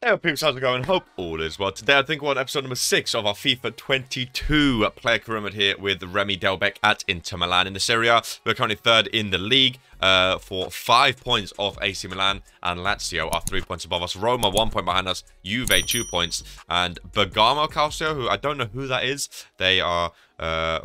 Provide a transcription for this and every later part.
Hey peeps, how's it going? Hope all is well. Today I think we're on episode number 6 of our FIFA 22 player pyramid here with Remy Delbec at Inter Milan in the Serie A. We're currently third in the league for 5 points off AC Milan, and Lazio are 3 points above us. Roma 1 point behind us, Juve 2 points, and Bergamo Calcio, who I don't know who that is, they are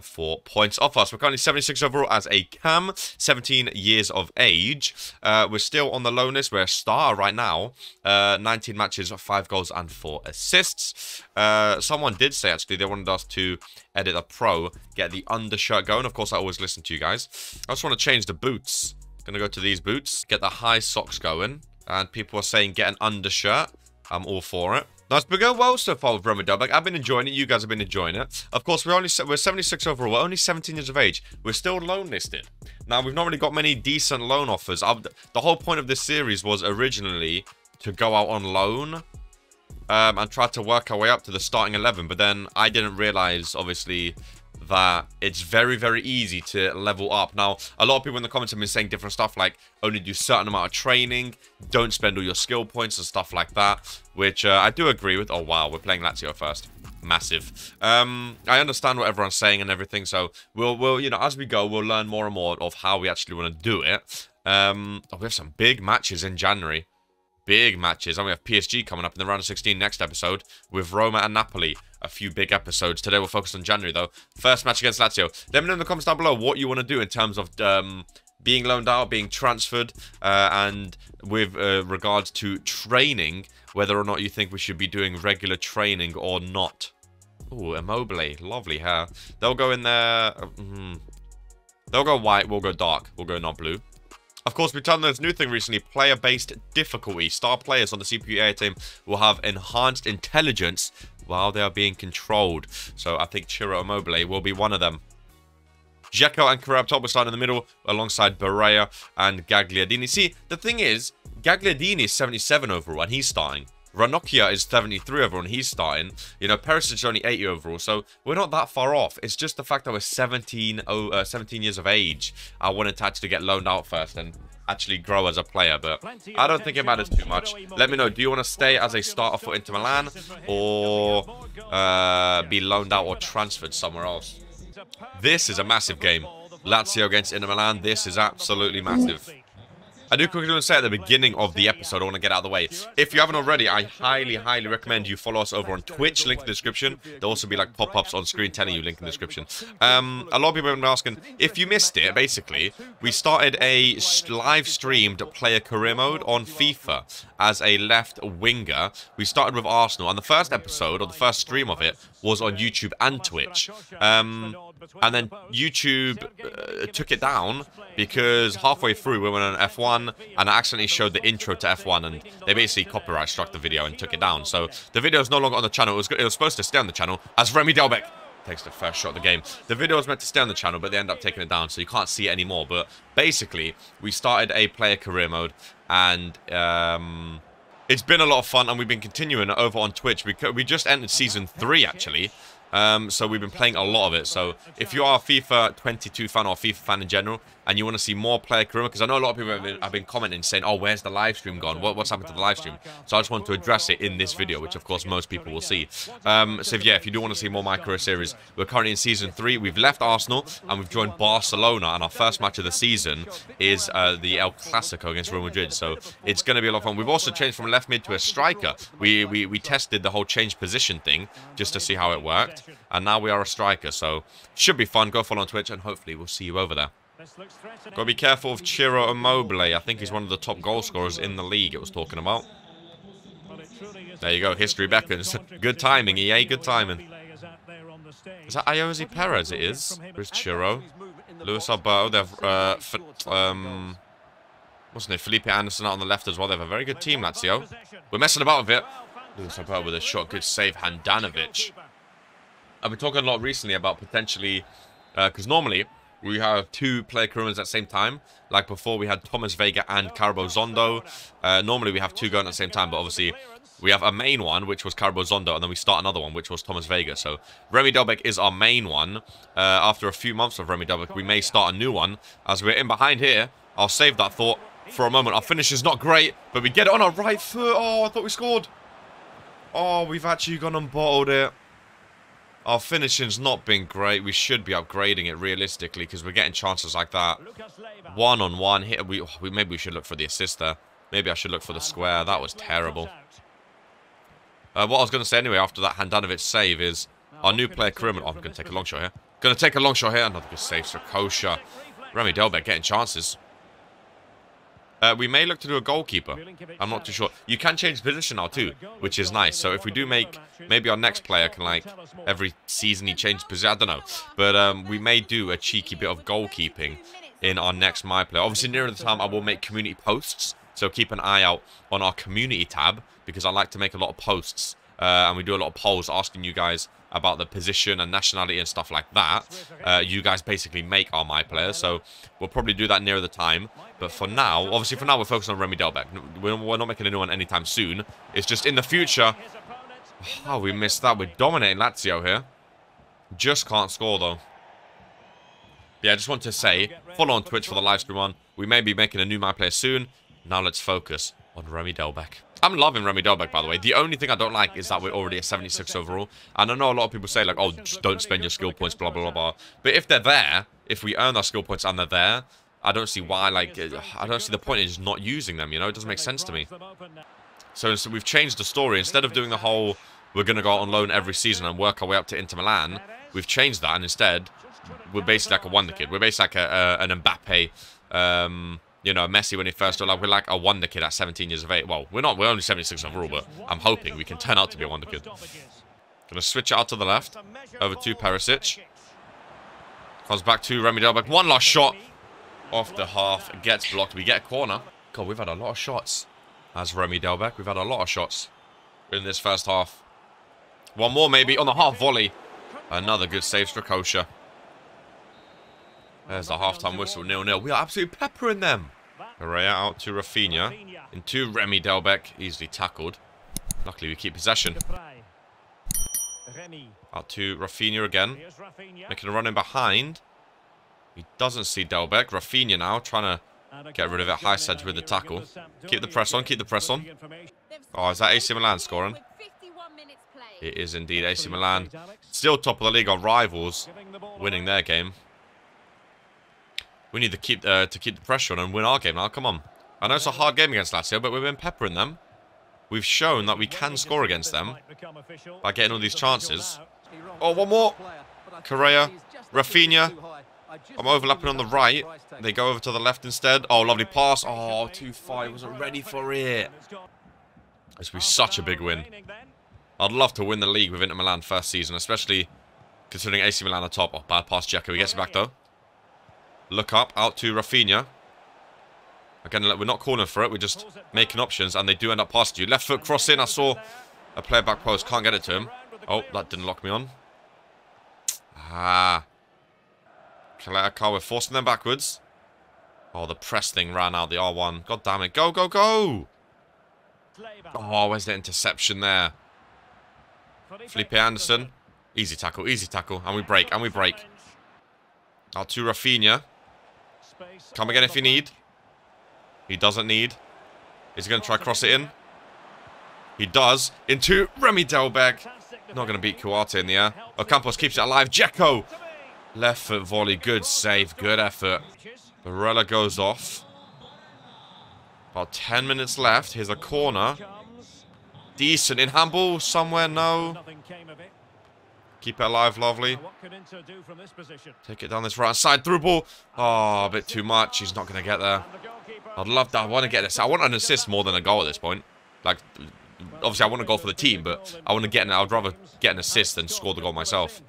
4 points off us. We're currently 76 overall as a cam, 17 years of age. We're still on the low list. We're a star right now. 19 matches, 5 goals and 4 assists. Someone did say, actually, they wanted us to edit a pro, get the undershirt going. Of course, I always listen to you guys. I just want to change the boots. Gonna go to these boots, get the high socks going. And people are saying get an undershirt. I'm all for it. Nice, but going well so far with Remy Delbec. I've been enjoying it. You guys have been enjoying it. Of course, we're 76 overall. We're only 17 years of age. We're still loan listed. Now, we've not really got many decent loan offers. The whole point of this series was originally to go out on loan and try to work our way up to the starting 11. But then I didn't realize, obviously, that it's very, very easy to level up. Now, a lot of people in the comments have been saying different stuff, like only do a certain amount of training, don't spend all your skill points and stuff like that, which I do agree with. Oh, wow, we're playing Lazio first. Massive. I understand what everyone's saying and everything, so we'll you know, as we go, we'll learn more and more of how we actually want to do it. Oh, we have some big matches in January. Big matches, and we have PSG coming up in the round of 16 next episode, with Roma and Napoli. A few big episodes. Today we're focused on January, though. First match against Lazio. Let me know in the comments down below what you want to do in terms of being loaned out, being transferred, and with regards to training, whether or not you think we should be doing regular training or not. Ooh, Immobile. Lovely hair. They'll go in there. They'll go white. We'll go dark. We'll go not blue. Of course, we've done this new thing recently, player-based difficulty. Star players on the CPUA team will have enhanced intelligence while they are being controlled. So I think Ciro Immobile will be one of them. Džeko and Correa up top, starting in the middle alongside Berea and Gagliardini. See, the thing is, Gagliardini is 77 overall and he's starting. Ranocchia is 73 overall and he's starting. You know, Perisic is only 80 overall, so we're not that far off. It's just the fact that we're 17 years of age. I wanted to actually get loaned out first and actually grow as a player, but I don't think it matters too much. Let me know, do you want to stay as a starter for Inter Milan or be loaned out or transferred somewhere else? This is a massive game. Lazio against Inter Milan, this is absolutely massive. I do quickly want to say at the beginning of the episode, I want to get out of the way. If you haven't already, I highly, highly recommend you follow us over on Twitch, link in the description. There'll also be like pop-ups on screen telling you, link in the description. A lot of people have been asking, if you missed it, basically, we started a live-streamed player career mode on FIFA as a left winger. We started with Arsenal, and the first episode, or the first stream of it, was on YouTube and Twitch. And then YouTube took it down because halfway through we went on F1 and I accidentally showed the intro to F1 and they basically copyright struck the video and took it down. So the video is no longer on the channel. It was supposed to stay on the channel as Remy Delbec takes the first shot of the game. The video was meant to stay on the channel, but they end up taking it down, so you can't see it anymore. But basically, we started a player career mode and... it's been a lot of fun, and we've been continuing over on Twitch. We just ended Season 3, actually, so we've been playing a lot of it. So if you are a FIFA 22 fan or a FIFA fan in general, and you want to see more player career, because I know a lot of people have been commenting, saying, oh, where's the live stream gone? What's happened to the live stream? So I just want to address it in this video, which, of course, most people will see. So, if you do want to see more my career series, we're currently in Season 3. We've left Arsenal, and we've joined Barcelona, and our first match of the season is the El Clasico against Real Madrid. So it's going to be a lot of fun. We've also changed from left mid to a striker. We tested the whole change position thing just to see how it worked, and now we are a striker. So should be fun. Go follow on Twitch, and hopefully we'll see you over there. Got to be careful of Ciro Immobile. I think he's one of the top goal scorers in the league, it was talking about. There you go. History beckons. Good timing, EA. Good timing. Is that Ayoze Perez? It is. Where's Ciro? Luis Alberto. They've, what's his name? Felipe Anderson out on the left as well. They have a very good team, Lazio. We're messing about with it. Luis Alberto with a shot. Good save. Handanovic. I've been talking a lot recently about potentially... because normally... we have 2 player career modes at the same time. Like before, we had Thomas Vega and Carbo Zondo. Normally, we have 2 going at the same time, but obviously, we have a main one, which was Carbo Zondo, and then we start another one, which was Thomas Vega. So, Remy Delbec is our main one. After a few months of Remy Delbec, we may start a new one. As we're in behind here, I'll save that thought for a moment. Our finish is not great, but we get it on our right foot. Oh, I thought we scored. Oh, we've actually gone and bottled it. Our finishing's not been great. We should be upgrading it realistically because we're getting chances like that. One-on-one here. Maybe we should look for the assist there. Maybe I should look for the square. That was terrible. What I was going to say anyway after that Handanovic save is our new player Karim. Oh, I'm going to take a long shot here. Going to take a long shot here. Another good save for Kosha. Remy Delbec getting chances. We may look to do a goalkeeper. I'm not too sure. You can change position now too, which is nice. So if we do make... Maybe our next player can, like, every season he changes position. I don't know. But we may do a cheeky bit of goalkeeping in our next My Player. Obviously, nearer the time, I will make community posts. So keep an eye out on our community tab because I like to make a lot of posts. And we do a lot of polls asking you guys about the position and nationality and stuff like that. You guys basically make our My Players, so we'll probably do that nearer the time. But for now, obviously for now, we're focusing on Remy Delbec. We're not making a new one anytime soon. It's just in the future. Oh, we missed that. We're dominating Lazio here. Just can't score, though. But yeah, I just want to say, follow on Twitch for the live stream on. We may be making a new My Player soon. Now let's focus on Remy Delbec. I'm loving Remy Delbec, by the way. The only thing I don't like is that we're already at 76 overall. And I know a lot of people say, like, oh, just don't spend your skill points, blah, blah, blah, blah. But if they're there, if we earn our skill points and they're there, I don't see why, like, I don't see the point in just not using them, you know? It doesn't make sense to me. So we've changed the story. Instead of doing the whole, we're going to go out on loan every season and work our way up to Inter Milan, we've changed that. And instead, we're basically like a wonder kid. We're basically like an Mbappe... You know, Messi when he first... Like, we're like a wonder kid at 17 years of age. Well, we're not. We're only 76 overall, but I'm hoping we can turn out to be a wonder kid. Going to switch it out to the left. Over to Perisic. Comes back to Remy Delbec. One last shot. Off the half. Gets blocked. We get a corner. God, we've had a lot of shots. As Remy Delbec. We've had a lot of shots in this first half. One more, maybe. On the half volley. Another good save for Kosha. There's the halftime whistle, 0-0. We are absolutely peppering them. Correa out to Rafinha. Into Remy Delbec, easily tackled. Luckily, we keep possession. Out to Rafinha again. Making a run in behind. He doesn't see Delbec. Rafinha now trying to get rid of it. High side with the tackle. Keep the press on, keep the press on. Oh, is that AC Milan scoring? It is indeed AC Milan. Still top of the league. Our rivals winning their game. We need to keep the pressure on and win our game now. Come on. I know it's a hard game against Lazio, but we've been peppering them. We've shown that we can score against them by getting all these chances. Oh, one more. Correa. Rafinha. I'm overlapping on the right. They go over to the left instead. Oh, lovely pass. Oh, too far. He wasn't ready for it. This would be such a big win. I'd love to win the league with Inter Milan first season, especially considering AC Milan are top. Oh, bad pass, Džeko. He gets it back, though. Look up, out to Rafinha. Again, we're not calling for it. We're just making options, and they do end up past you. Left foot crossing. I saw a player back post. Can't get it to him. Oh, that didn't lock me on. Ah. Kalea, we're forcing them backwards. Oh, the press thing ran out. The R1. God damn it. Go, go, go. Oh, where's the interception there? Felipe Anderson. Easy tackle, easy tackle. And we break, and we break. Out to Rafinha. Come again if you need. He doesn't need. Is he going to try cross it in? He does. Into Remy Delbec. Not going to beat Kouate in the air. Ocampos keeps it alive. Džeko. Left foot volley. Good save. Good effort. Barella goes off. About 10 minutes left. Here's a corner. Decent. In handball somewhere. No. Keep it alive, lovely. Take it down this right side. Through ball. Oh, a bit too much. He's not going to get there. I'd love that. I want to get this. I want an assist more than a goal at this point. Like, obviously, I want a goal for the team, but I want to get an... I'd rather get an assist than score the goal myself.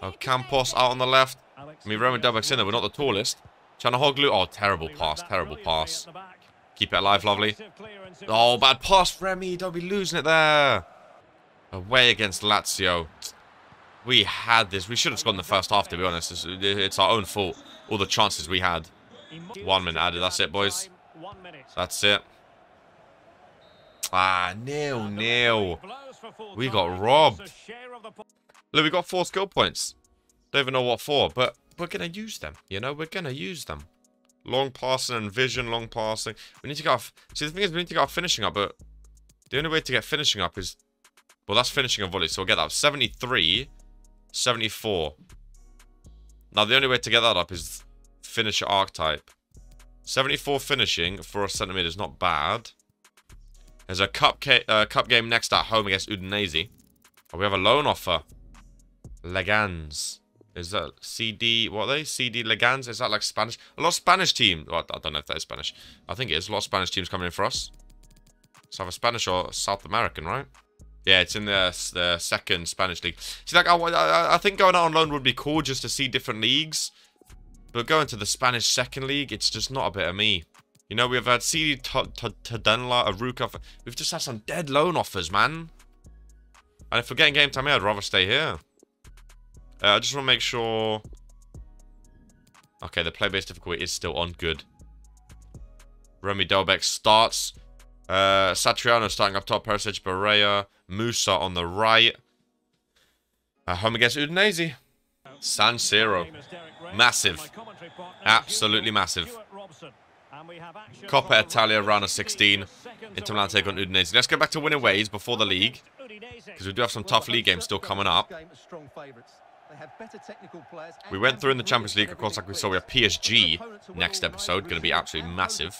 Ocampos out on the left. I mean, Roman Delbec's in there. We're not the tallest. Chanahoglu. Oh, terrible pass. Terrible pass. Keep it alive, lovely. Oh, bad pass, Remy. Don't be losing it there. Away against Lazio. We had this. We should have scored in the first half, to be honest. It's our own fault. All the chances we had. 1 minute added. That's it, boys. That's it. Ah, nil-nil. We got robbed. Look, we got 4 skill points. Don't even know what for, but we're going to use them. You know, we're going to use them. Long passing and vision, long passing. We need to get our... See, the thing is, we need to get our finishing up, but... The only way to get finishing up is... well, that's finishing a volley, so we'll get that up. 73, 74. Now, the only way to get that up is finisher archetype. 74 finishing, 4 centimeters, not bad. There's a cup game next at home against Udinese. Oh, we have a loan offer. Leganés. Is that CD... what are they? CD Leganés? Is that like Spanish? A lot of Spanish teams. Well, I don't know if that is Spanish. I think it is. A lot of Spanish teams coming in for us. Let's have a Spanish or South American, right? Yeah, it's in the second Spanish league. See, like, I think going out on loan would be cool just to see different leagues. But going to the Spanish second league, it's just not a bit of me. You know, we've had CD Tadanla, Aruka. We've just had some dead loan offers, man. And if we're getting game time here, I'd rather stay here. I just want to make sure... okay, the play-based difficulty is still on. Good. Remy Delbec starts. Satriano starting up top. Perisic, Berea, Musa on the right. Home against Udinese. San Siro. Massive. Absolutely massive. Coppa Italia, round of 16. Inter Milan take on Udinese. Let's go back to winning ways before the league, because we do have some tough league games still coming up. We went through in the Champions League, of course, like we saw. We have PSG next episode. Going to be absolutely massive.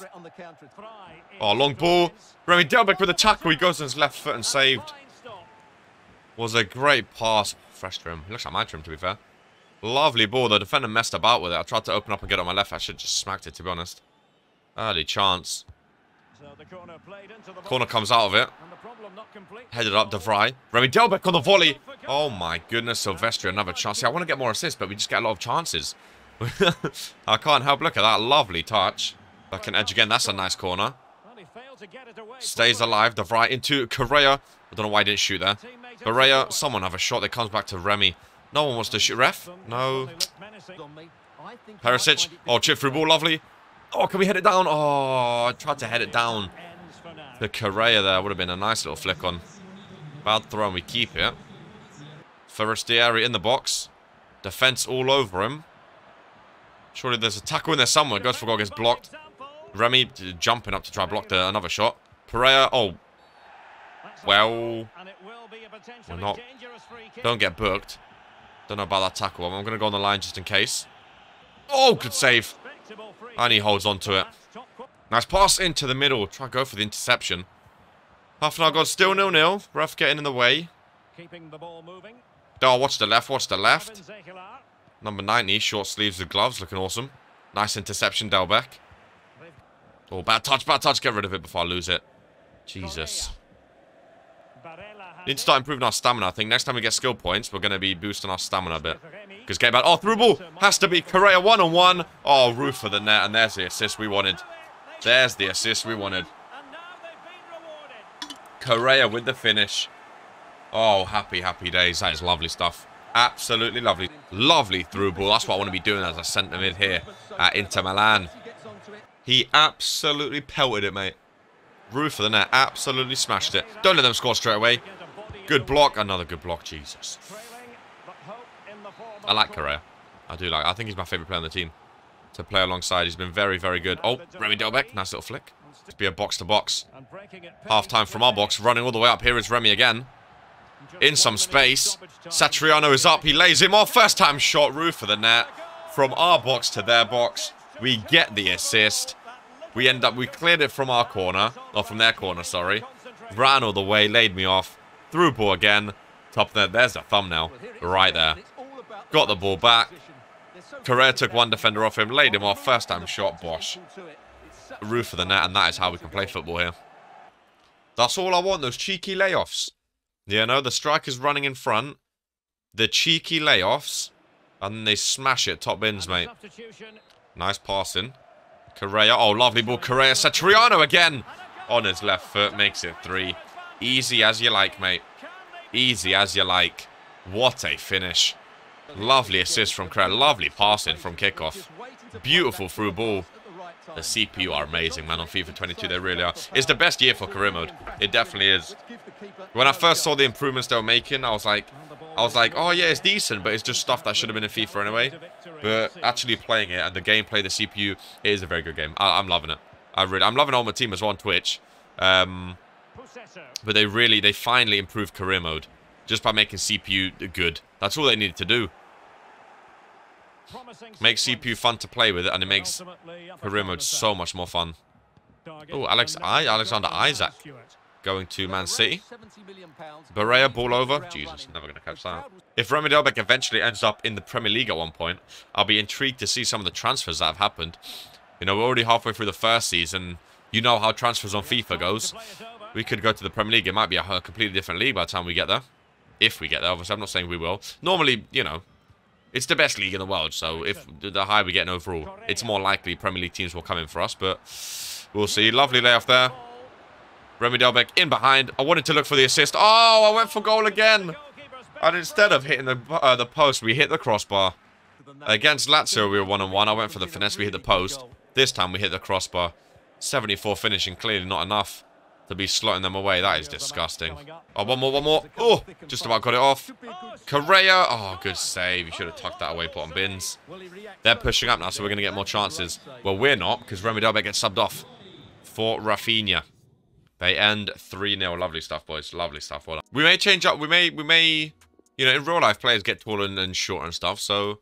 Oh, long ball. Remy Delbec with a tackle. He goes on his left foot and saved. Was a great pass. Fresh trim. He looks like my trim, to be fair. Lovely ball. The defender messed about with it. I tried to open up and get it on my left. I should have just smacked it, to be honest. Early chance. Corner comes out of it. Headed up, De Vrij. Remy Delbec on the volley. Oh my goodness, Silvestri, another chance. See, I want to get more assists, but we just get a lot of chances. I can't help. Look at that lovely touch. Back in edge again. That's a nice corner. Stays alive. De Vrij into Correa. I don't know why he didn't shoot there. Correa, someone have a shot that comes back to Remy. No one wants to shoot. Ref? No. Perisic. Oh, chip through ball. Lovely. Oh, can we head it down? Oh, I tried to head it down. The Correa there would have been a nice little flick on. Bad throw and we keep it. Forestieri in the box. Defense all over him. Surely there's a tackle in there somewhere. Goes for goal, gets blocked. Remy jumping up to try block the, another shot. Correa, oh. Well. We're not. Don't get booked. Don't know about that tackle. I'm going to go on the line just in case. Oh, good save. And he holds on to it. Nice pass into the middle. Try to go for the interception. Half an hour gone, still 0-0. Ref getting in the way. Keeping the ball moving. Oh, watch the left, watch the left. Number 90, short sleeves with gloves, looking awesome. Nice interception, Delbec. Oh, bad touch, get rid of it before I lose it. Jesus. Need to start improving our stamina, I think. Next time we get skill points, we're going to be boosting our stamina a bit. Because get back. Oh, through ball. Has to be Correa, one-on-one. Oh, roof for the net. And there's the assist we wanted. There's the assist we wanted. Correa with the finish. Oh, happy, happy days. That is lovely stuff. Absolutely lovely. Lovely through ball. That's what I want to be doing as a centre mid here at Inter Milan. He absolutely pelted it, mate. Roof for the net. Absolutely smashed it. Don't let them score straight away. Good block. Another good block. Jesus. I like Correa. I do like. I think he's my favourite player on the team to play alongside. He's been very, very good. Oh, Remy Delbec. Nice little flick. Just be a box-to-box. Half time from our box. Running all the way up. Here is Remy again. In some space. Satriano is up. He lays him off. First time shot. Roof for the net. From our box to their box. We get the assist. We end up... we cleared it from our corner. Or from their corner, sorry. Ran all the way. Laid me off. Through ball again. Top there. There's the thumbnail. Right there. Got the ball back. Correa took one defender off him, laid him off. First time shot, bosh. Roof of the net, and that is how we can play football here. That's all I want, those cheeky layoffs. You know, the strikers running in front, the cheeky layoffs, and then they smash it. Top bins, mate. Nice passing. Correa, oh, lovely ball. Correa, Satriano again on his left foot, makes it 3. Easy as you like, mate. Easy as you like. What a finish. Lovely assist from Correa. Lovely passing from kickoff. Beautiful through ball. The CPU are amazing, man. On FIFA 22, they really are. It's the best year for career mode. It definitely is. When I first saw the improvements they were making, I was like, oh yeah, it's decent, but it's just stuff that should have been in FIFA anyway. But actually playing it and the gameplay, the CPU, it is a very good game. I'm loving it. I'm loving it on my team as well on Twitch. But they finally improved career mode just by making CPU good. That's all they needed to do. Make CPU fun to play with, and it makes career mode so much more fun. Oh, Alexander Isaac going to Man City. Berea, ball over. Jesus, never going to catch that. If Remy Delbec eventually ends up in the Premier League at one point, I'll be intrigued to see some of the transfers that have happened. You know, we're already halfway through the first season. You know how transfers on FIFA goes. We could go to the Premier League. It might be a completely different league by the time we get there. If we get there, obviously. I'm not saying we will. Normally, you know, it's the best league in the world. So if the higher we get in overall, it's more likely Premier League teams will come in for us. But we'll see. Lovely layoff there. Remy Delbec in behind. I wanted to look for the assist. Oh, I went for goal again. And instead of hitting the post, we hit the crossbar. Against Lazio, we were 1-on-1. I went for the finesse. We hit the post. This time, we hit the crossbar. 74 finishing. Clearly not enough to be slotting them away. That is disgusting. Oh, one more. Oh, just about got it off. Correa. Oh, good save. You should have tucked that away, put on bins. They're pushing up now, so we're going to get more chances. Well, we're not, because Remy Delbec gets subbed off for Rafinha. They end 3-0. Lovely stuff, boys. Lovely stuff. Well, we may change up. We may, you know, in real life, players get taller and short and stuff. So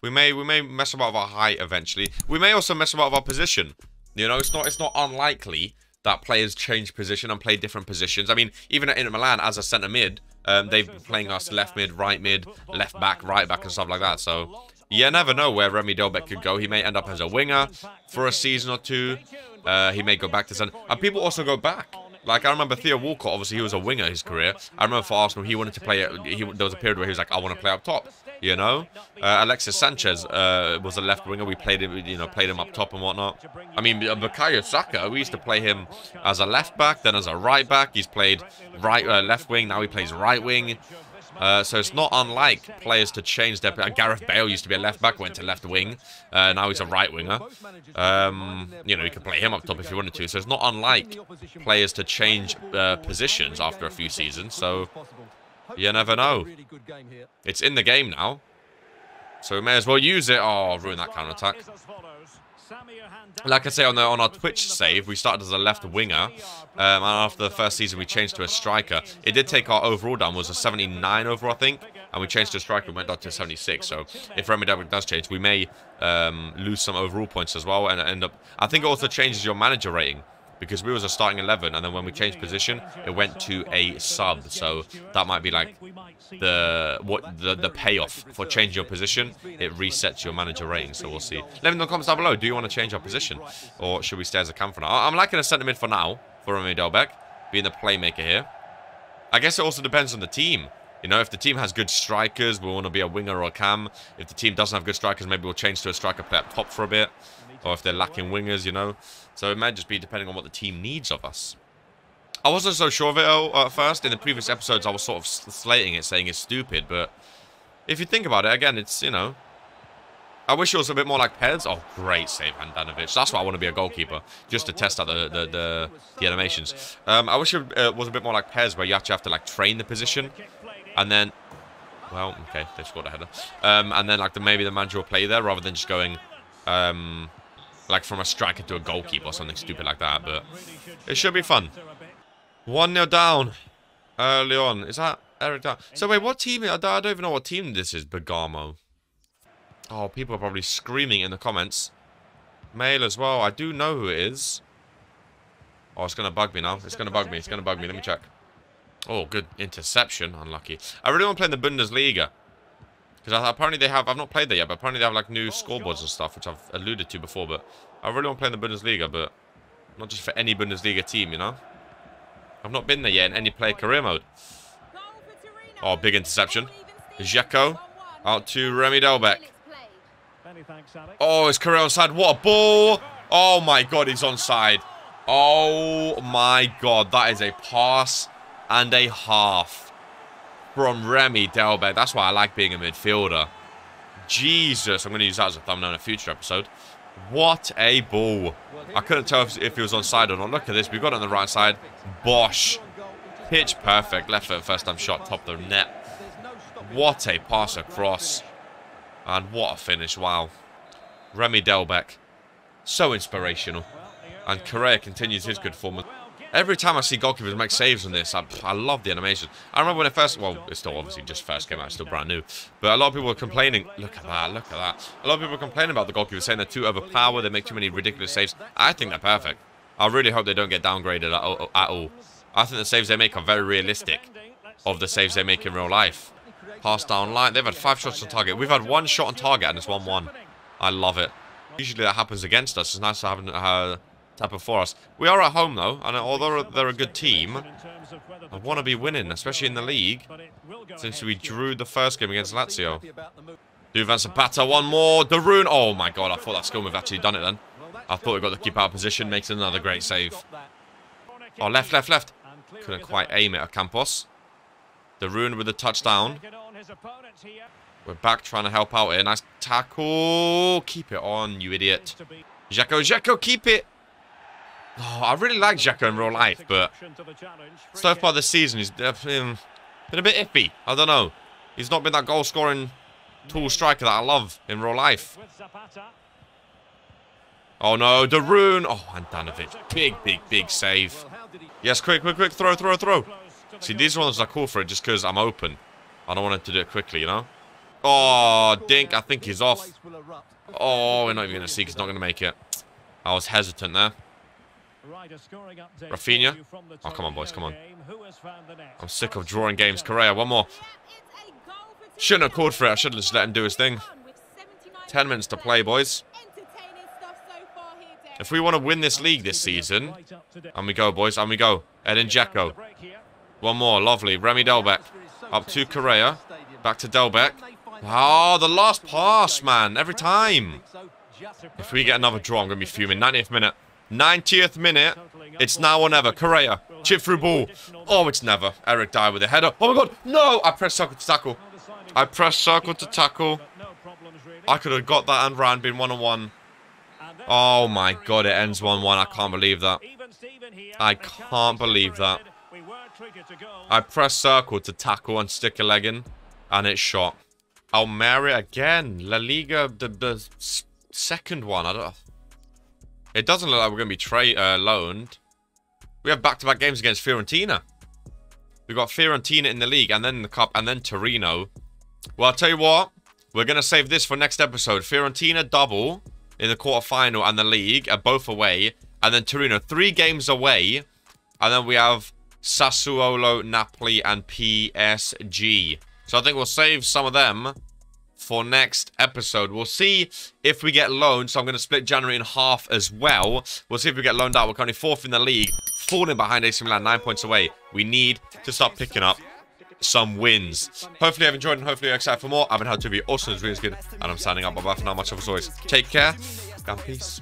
we may mess about with our height eventually. We may also mess about with our position. You know, it's not unlikely that players change position and play different positions. I mean, even at Inter Milan, as a centre mid, they've been playing us left mid, right mid, left back, right back, and stuff like that. So you never know where Remy Delbec could go. He may end up as a winger for a season or two. He may go back to centre. And people also go back. Like, I remember Theo Walcott, obviously, he was a winger his career. I remember for Arsenal, he wanted to play... there was a period where he was like, I want to play up top, you know? Alexis Sanchez was a left winger. We played him, you know, played him up top and whatnot. I mean, Bukayo Saka, we used to play him as a left back, then as a right back. He's played right, left wing. Now he plays right wing. So it's not unlike players to change their... Gareth Bale used to be a left-back, went to left wing. Now he's a right winger. You know, you could play him up top if you wanted to. So it's not unlike players to change positions after a few seasons. So you never know. It's in the game now. So we may as well use it. Oh, ruin that counter-attack. Like I say, on our Twitch save, we started as a left winger, and after the first season, we changed to a striker. It did take our overall down, was a 79 overall, I think, and we changed to a striker and went down to 76. So if Remy Delbec does change, we may lose some overall points as well, and end up. I think it also changes your manager rating, because we was a starting 11, and then when we changed position, it went to a sub. So that might be like the payoff for changing your position. It resets your manager rating. So we'll see. Let me know in the comments down below. Do you want to change our position, or should we stay as a camp for now? I'm liking a centre mid for now for Remy Delbec, being the playmaker here. I guess it also depends on the team. You know, if the team has good strikers, we'll want to be a winger or a cam. If the team doesn't have good strikers, maybe we'll change to a striker, play up top for a bit. Or if they're lacking wingers, you know. So it might just be depending on what the team needs of us. I wasn't so sure of it at first. In the previous episodes, I was sort of slating it, saying it's stupid. But if you think about it, again, it's, you know. I wish it was a bit more like Pez. Oh, great save, Handanovic. That's why I want to be a goalkeeper. Just to test out the animations. I wish it was a bit more like Pez, where you actually have to, like, train the position. And then... Well, okay, they scored a header. And then, like, maybe the manager will play there, rather than just going... like from a striker to a goalkeeper or something stupid like that, but it should be fun. 1-0 down early on. Is that Eric down? So wait, what team? I don't even know what team this is. Bergamo. Oh, people are probably screaming in the comments. Mail as well. I do know who it is. Oh, it's going to bug me now. It's going to bug me. It's going to bug me. Let me check. Oh, good interception. Unlucky. I really want to play in the Bundesliga. Because apparently they have, I've not played there yet, but apparently they have like new scoreboards and stuff, which I've alluded to before, but I really want to play in the Bundesliga, but not just for any Bundesliga team, you know? I've not been there yet in any player career mode. Oh, big interception. Džeko out to Remy Delbec. Oh, is Correa onside? What a ball! Oh my god, he's onside. Oh my god, that is a pass and a half. From Remy Delbec. That's why I like being a midfielder. Jesus. I'm going to use that as a thumbnail in a future episode. What a ball. I couldn't tell if he was onside or not. Look at this. We've got it on the right side. Bosh. Pitch perfect. Left foot first time shot. Top of the net. What a pass across. And what a finish. Wow. Remy Delbec. So inspirational. And Correa continues his good form. Every time I see goalkeepers make saves on this, I love the animation. I remember when it first, well, it's still obviously just first came out, it's still brand new. But a lot of people were complaining. Look at that, look at that. A lot of people were complaining about the goalkeepers, saying they're too overpowered, they make too many ridiculous saves. I think they're perfect. I really hope they don't get downgraded at all. I think the saves they make are very realistic of the saves they make in real life. Pass down line. They've had 5 shots on target. We've had 1 shot on target, and it's 1-1. I love it. Usually that happens against us. It's nice to have happen for us. We are at home, though, and although they're a good team, I want to be winning, especially in the league, since we drew the first game against Lazio. Duvan Zapata, one more. De Roon. Oh, my God. I thought that skill move actually done it then. I thought we got the keeper out of position. Makes another great save. Oh, left, left, left. Couldn't quite aim it at Campos. De Roon with the touchdown. We're back trying to help out here. Nice tackle. Keep it on, you idiot. Džeko, Džeko, keep it. Oh, I really like Džeko in real life, but so far this season, he's been a bit iffy. I don't know. He's not been that goal-scoring tool striker that I love in real life. Oh, no. De Roon. Oh, Handanovic. Big, big, big save. Yes, quick, quick, quick. Throw, throw, throw. See, these ones I call for it just because I'm open. I don't want him to do it quickly, you know? Oh, Dink. I think he's off. Oh, we're not even going to see because he's not going to make it. I was hesitant there. Rafinha. Oh, come on, boys. Come on. I'm sick of drawing games. Correa, one more. Shouldn't have called for it. I should have just let him do his thing. 10 minutes to play, boys. If we want to win this league this season, and we go, boys, and we go. Edin Dzeko. One more. Lovely. Remy Delbec. Up to Correa. Back to Delbec. Oh, the last pass, man. Every time. If we get another draw, I'm going to be fuming. 90th minute. 90th minute. It's now or never. Correa. Chip through ball. Oh, it's never. Eric Dyer with a header. Oh, my God. No. I pressed circle to tackle. I pressed circle to tackle. I could have got that and Ryan been one-on-one. Oh, my God. It ends 1-1. I can't believe that. I can't believe that. I pressed circle to tackle and stick a leg in. And it's shot. Almeria again. La Liga, the second one. I don't. It doesn't look like we're going to be loaned. We have back-to-back games against Fiorentina. We've got Fiorentina in the league, and then the cup, and then Torino. Well, I'll tell you what. We're going to save this for next episode. Fiorentina double in the quarterfinal and the league are both away. And then Torino 3 games away. And then we have Sassuolo, Napoli, and PSG. So I think we'll save some of them for next episode. We'll see if we get loaned. So I'm going to split January in half as well. We'll see if we get loaned out. We're currently 4th in the league, falling behind AC Milan, 9 points away. We need to start picking up some wins. Hopefully you've enjoyed and hopefully you're excited for more. I've been How to Be Awesome, really good, and I'm signing up. Bye-bye for now. Much love as always. Take care and peace.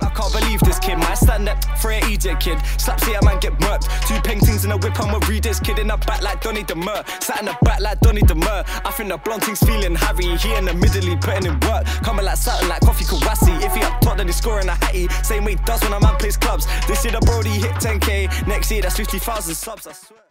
I can't believe this kid might stand up for an EJ kid. Slaps here, man, get murked. 2 paintings in a whip, I'm a reader's kid in a back like Donny Demur. Sat in the back like Donny Demur. I think the blonde thing's feeling Harry. He in the middle, he putting in work. Coming like Sutton, like Coffee Kawassi. If he up top, then he's scoring a hattie. Same way he does when a man plays clubs. This year the Brody hit 10K. Next year, that's 50,000 subs, I swear.